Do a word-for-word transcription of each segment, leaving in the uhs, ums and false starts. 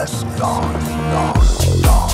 less gone, gone, gone.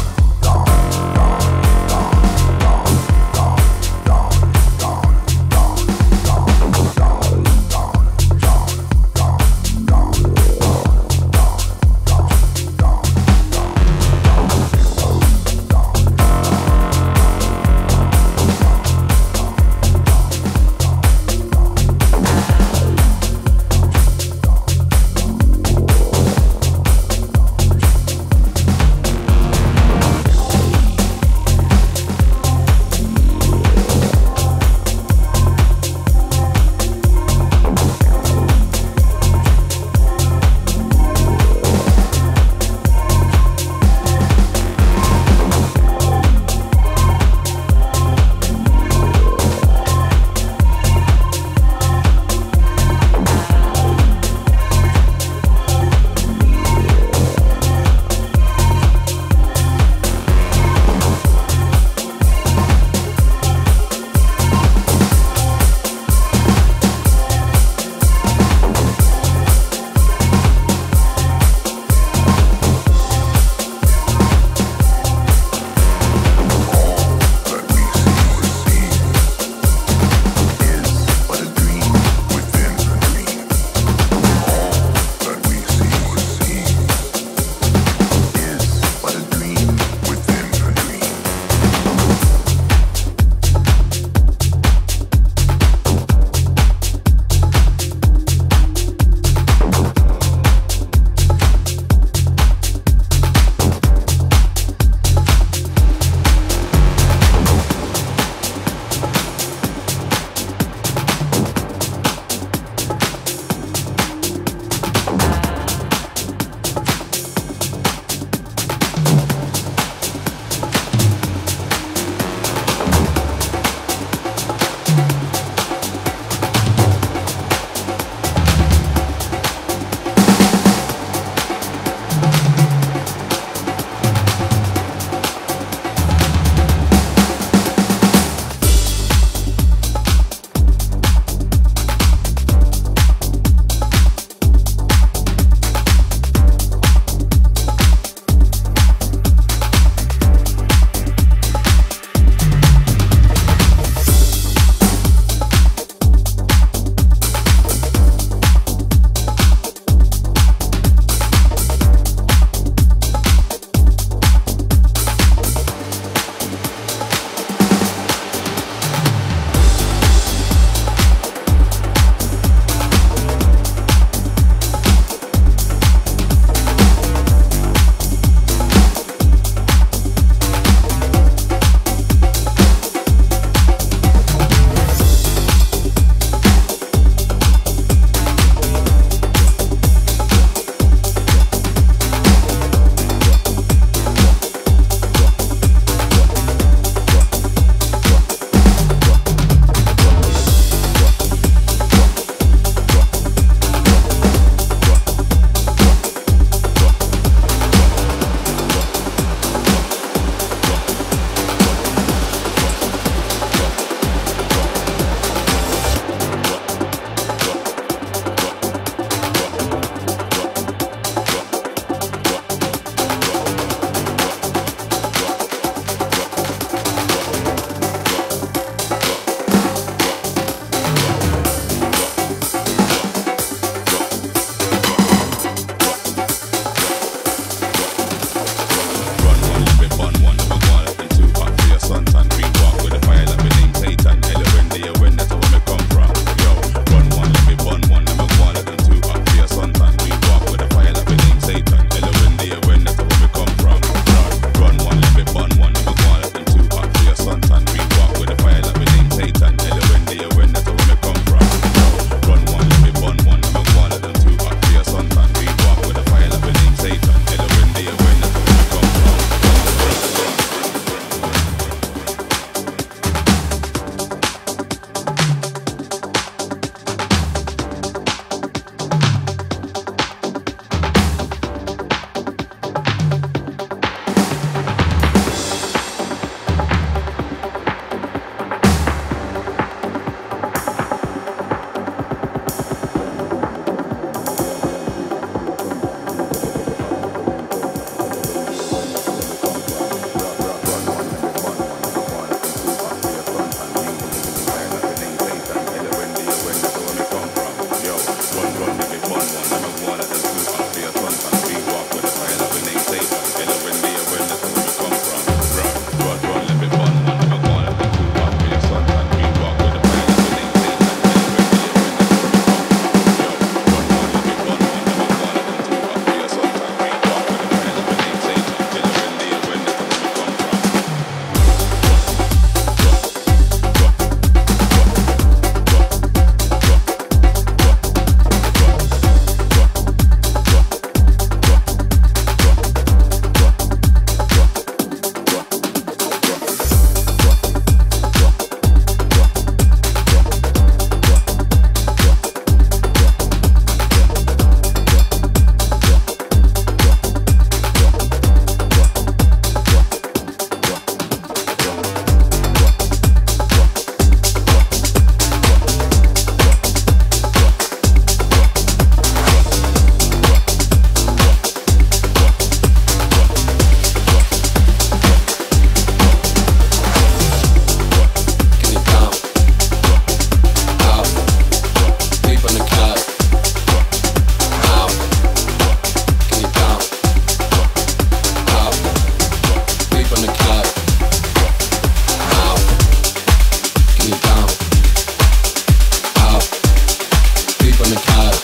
from the top,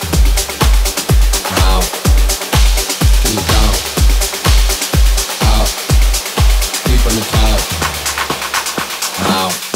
out, to the down, out, three from the top, out.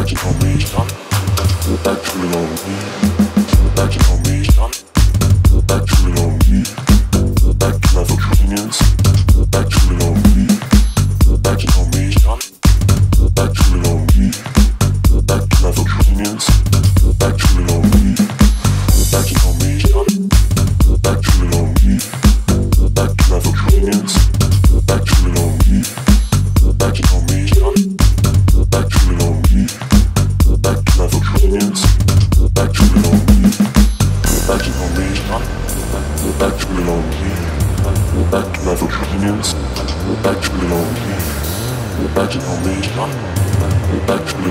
magical reason, the actual on me, the magical reason, the actual on me, the actual of opinions, the actual on me, the magical reason, the actual on me, the actual of opinions, the actual on me, the magical reason, the actual on me, the actual of opinions, the actual on me, the magical reason, the actual on me, the actual of opinions, the actual on me, the actual reason, the actual on me, the actual of opinions, the actual on me, the actual reason, the actual on me, the actual of opinions, the actual on me, the actual reason, the actual on me, the actual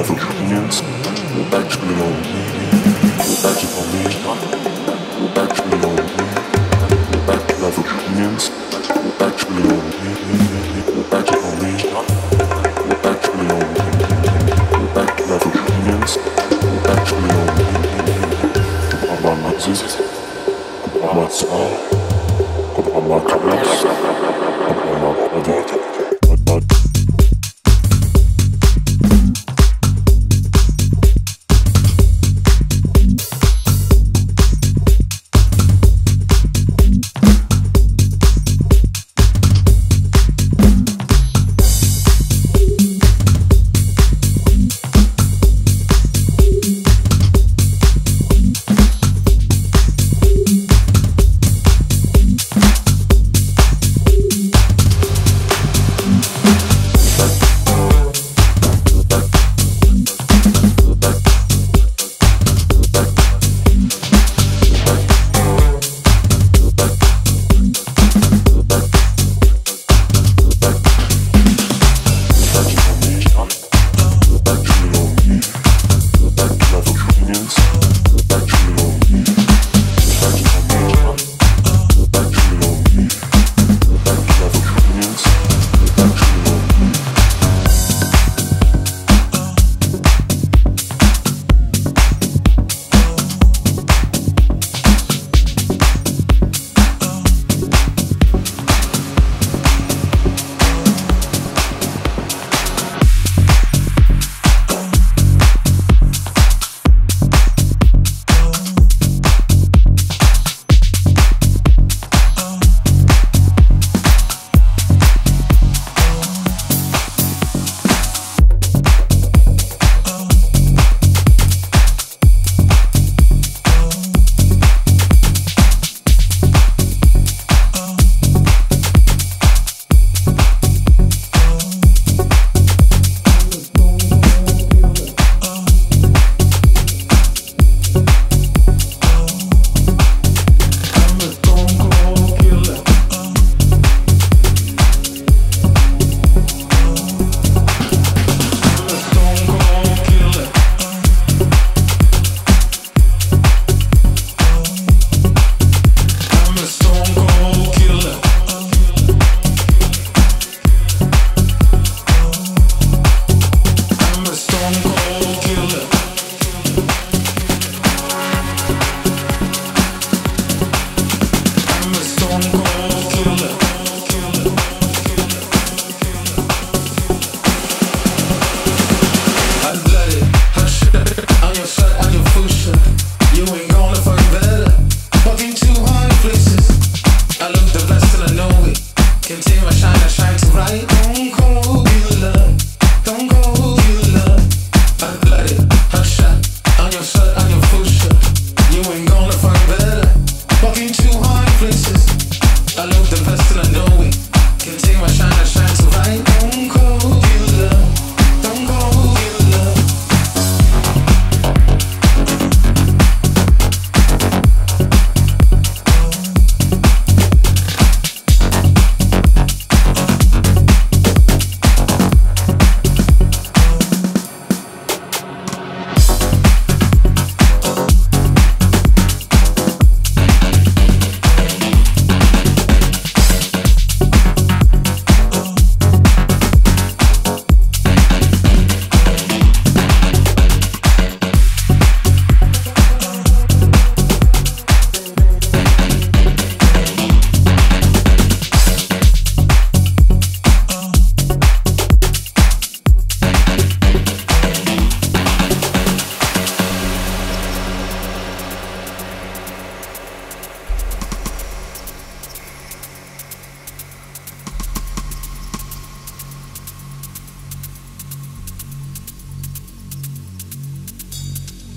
of opinions, the actual on me, the actual reason. I'm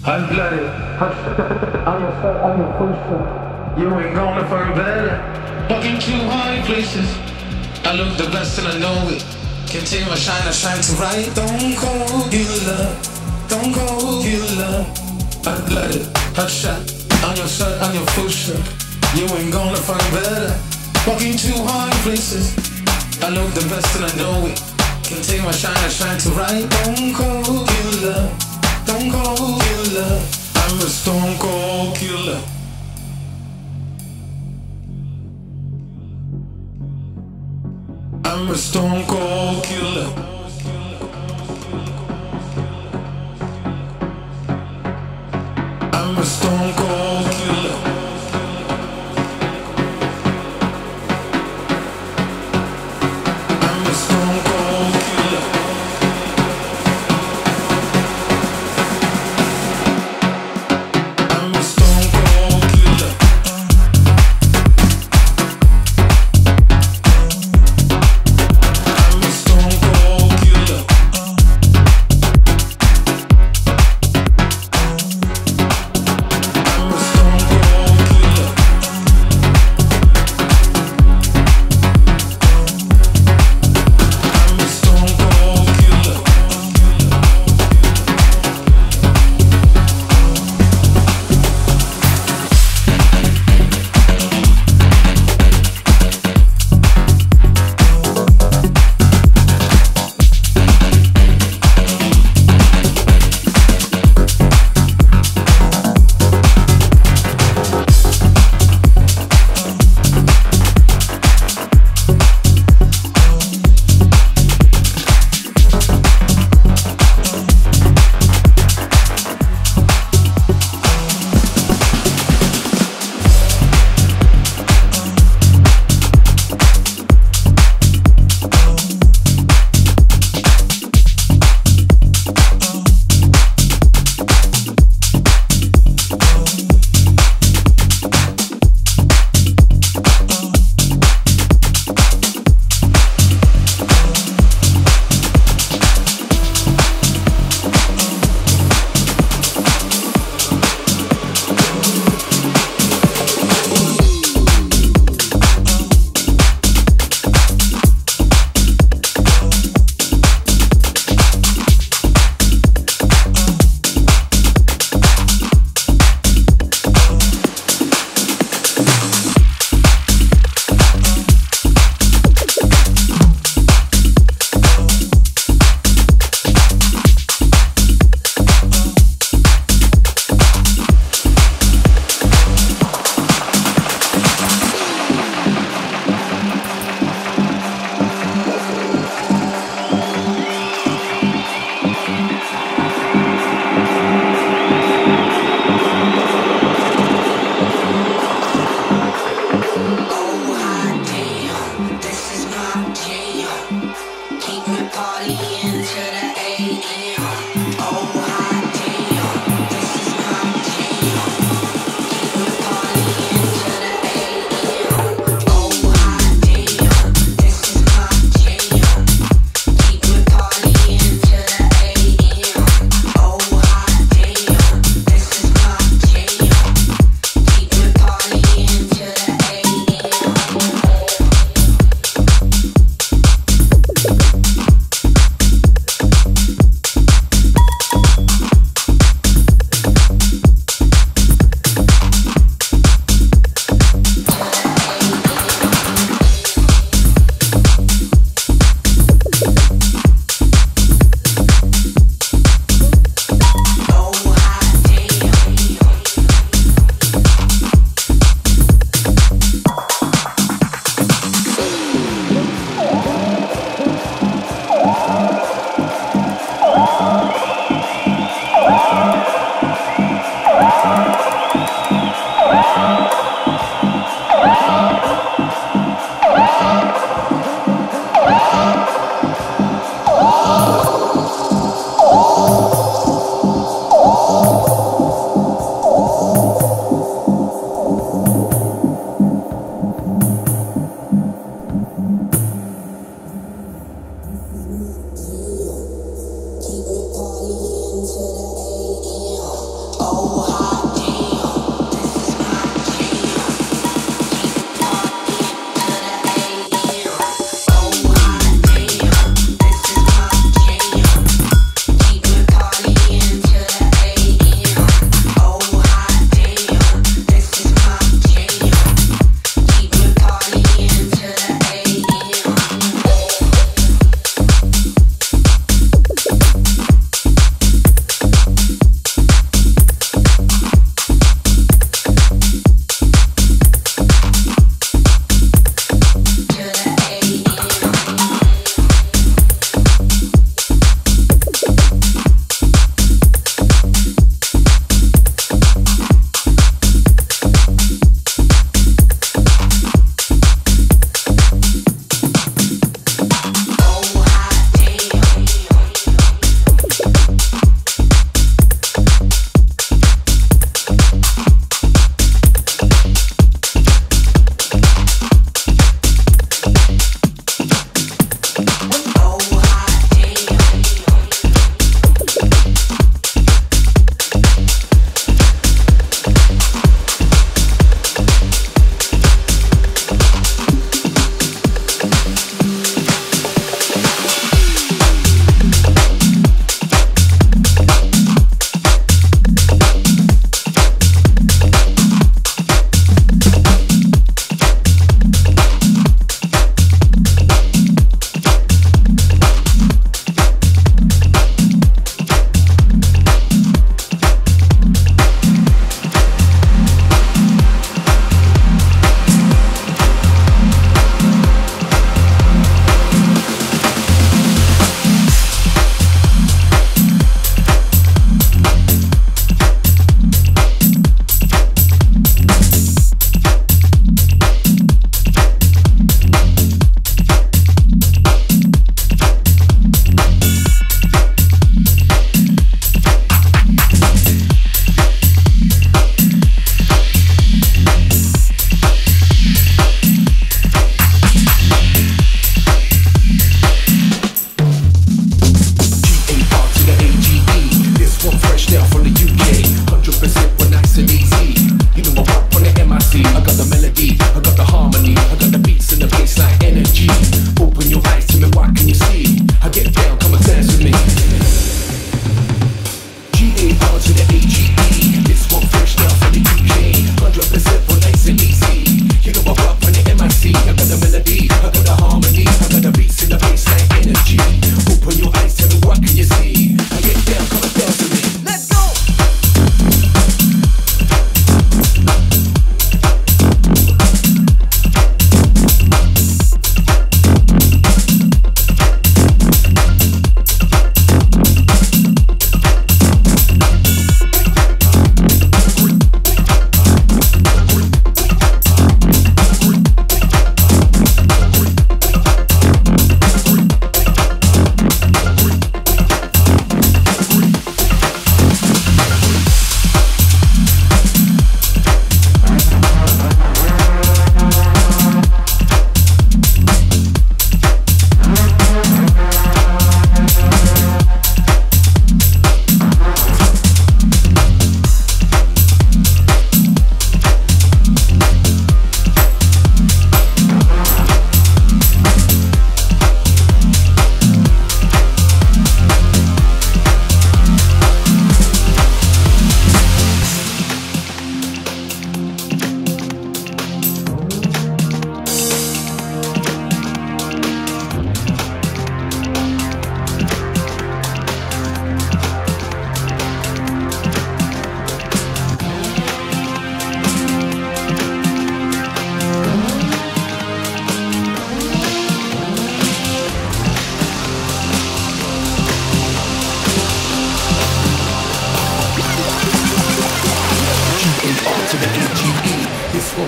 I'm blooded. I'm your first, I'm your first. You ain't going for a bed. Walking too high places. I look the best and I know it. Continue to shine, I shine to right. Don't go, you love. Don't go, you love. I'm blooded. Hot shot. I'm your shirt, I'm your full shirt. You ain't gonna find better. Walking too hard places. I look the best and I know it. Continue to shine, I shine to right. Don't go, you love. Stone cold killer, I'm a stone cold killer. I'm a stone cold killer. I'm a stone cold killer. I'm a stone cold killer.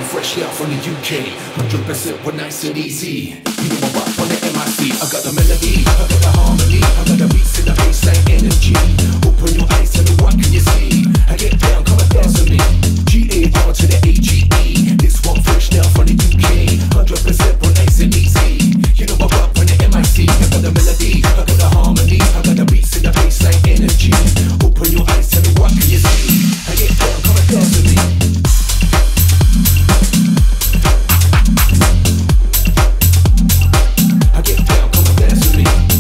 freshly out from the U K, one hundred percent we're nice and easy. You know I'm up on the M I C, I got the melody, I got the harmony, I got the beats and the bassline energy. Open your eyes, tell me what can you see? I get down, come and dance with me. G A R to the A G E, this one freshly out from the U K, one hundred percent we're nice and easy. You know I'm up on the M I C, I got the melody, I got the harmony, I got the beats and the bassline energy. Open your eyes, tell me what can you see? I get down, come and dance with me. I get down, come and dance with me.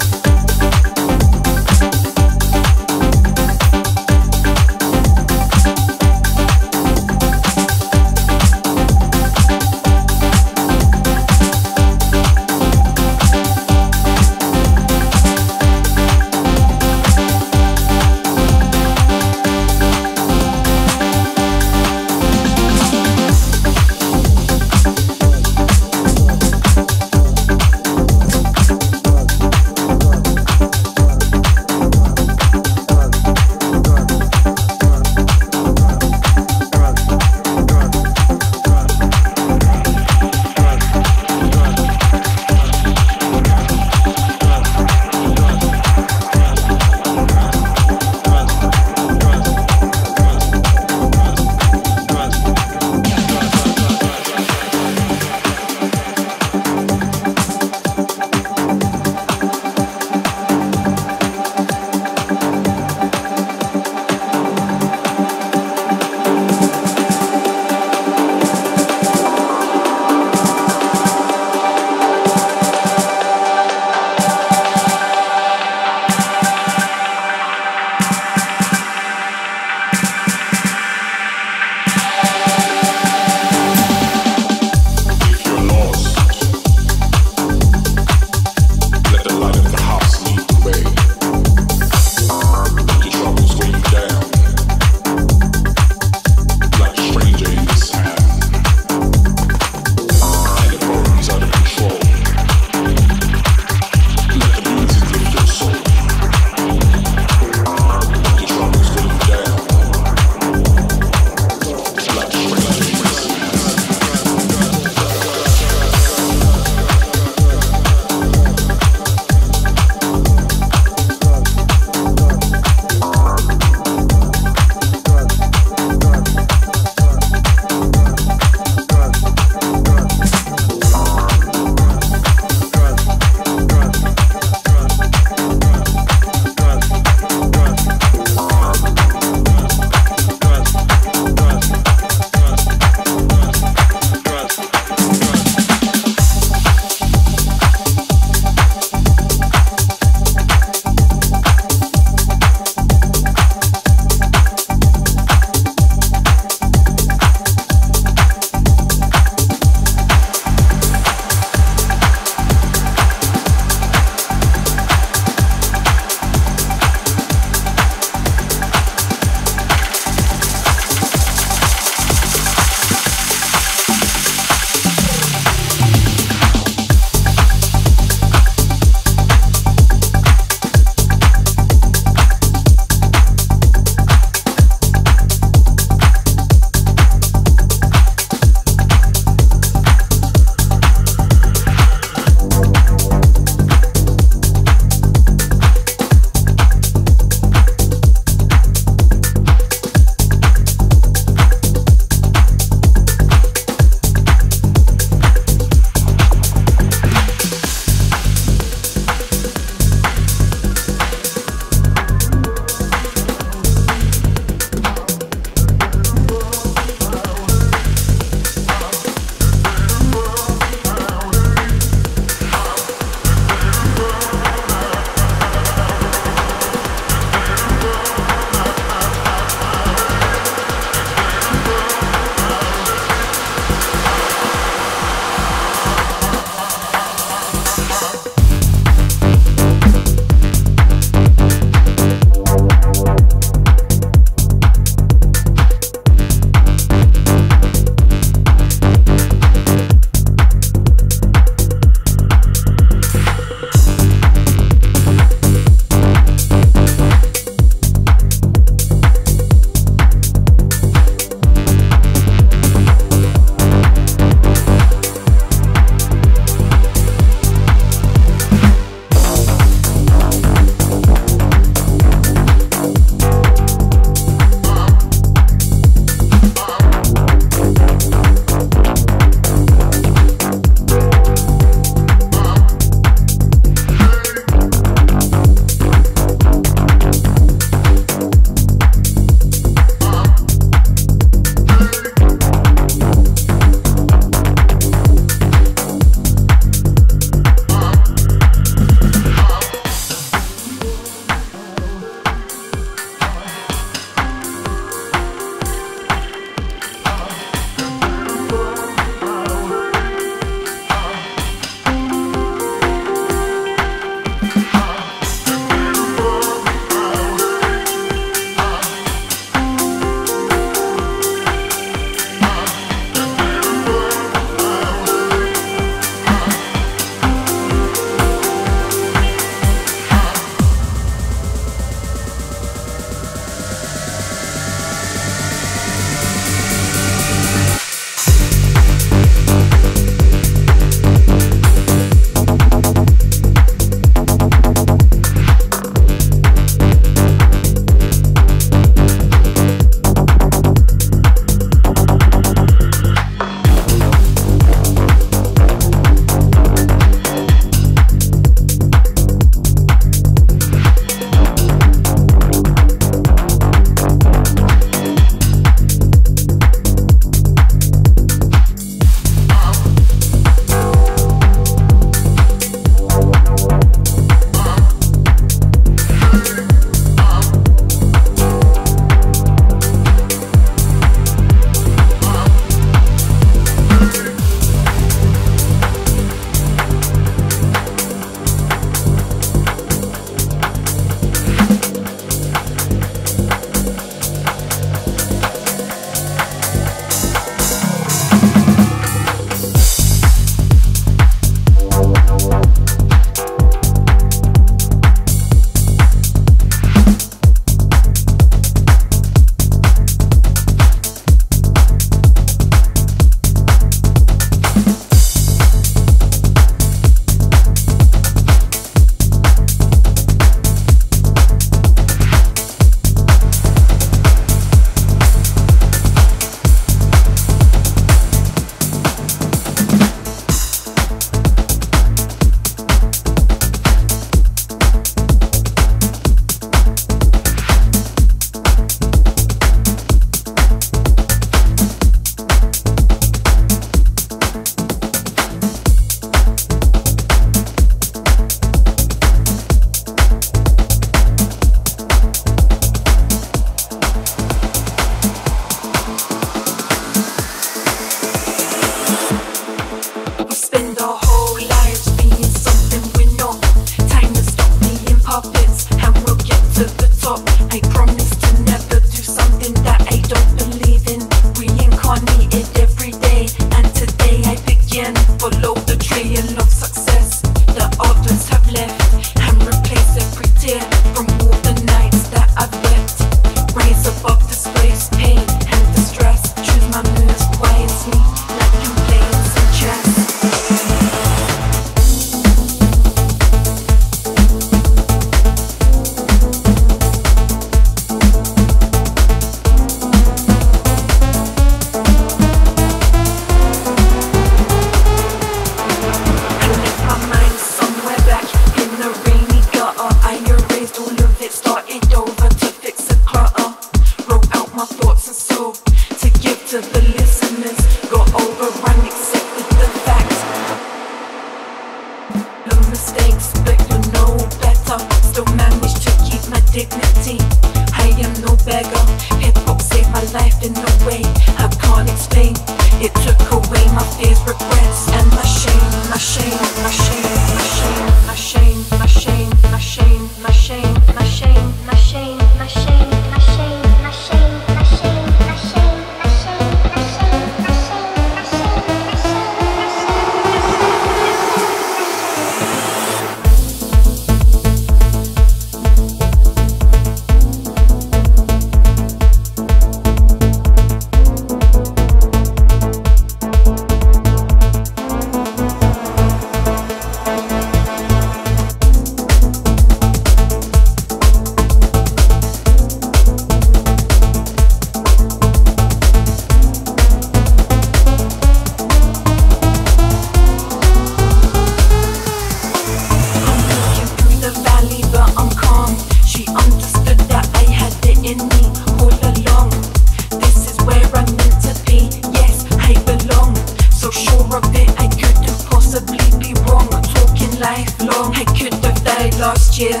birthday last year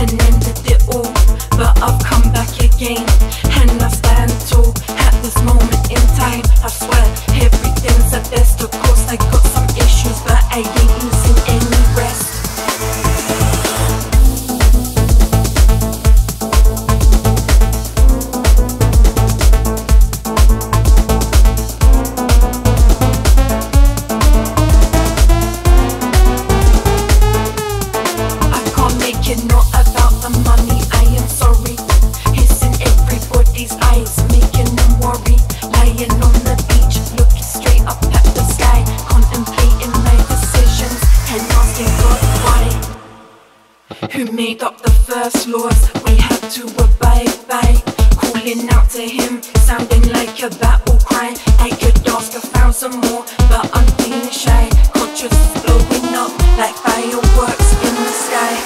and ended it all, but I've come back again and I stand tall at this moment in time. I swear everything's at best. Of course I got some issues, but I ain't losing any rest. Who made up the first laws we had to abide by? Calling out to him, sounding like a battle cry. I could ask a thousand more, but I'm being shy. Conscious blowing up like fireworks in the sky.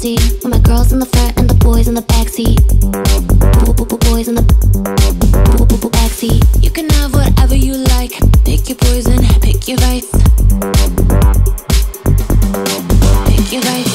see, with my girls in the front and the boys in the backseat. Boys in the backseat. You can have whatever you like. Pick your poison, pick your vice. Pick your vice.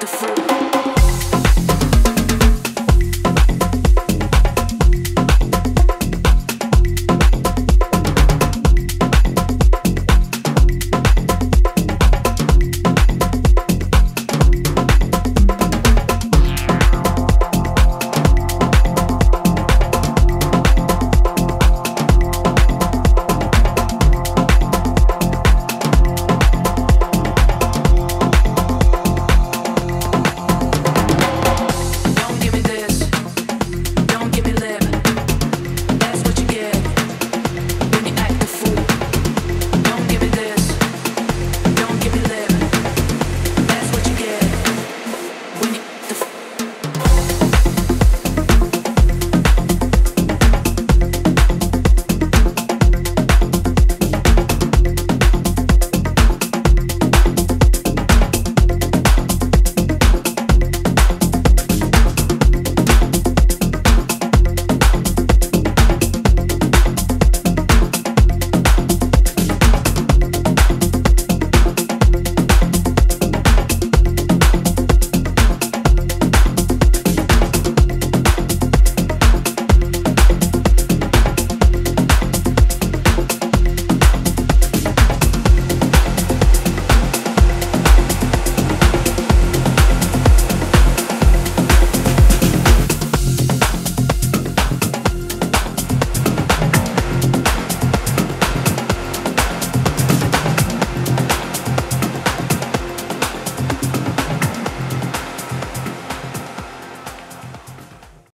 the fruit.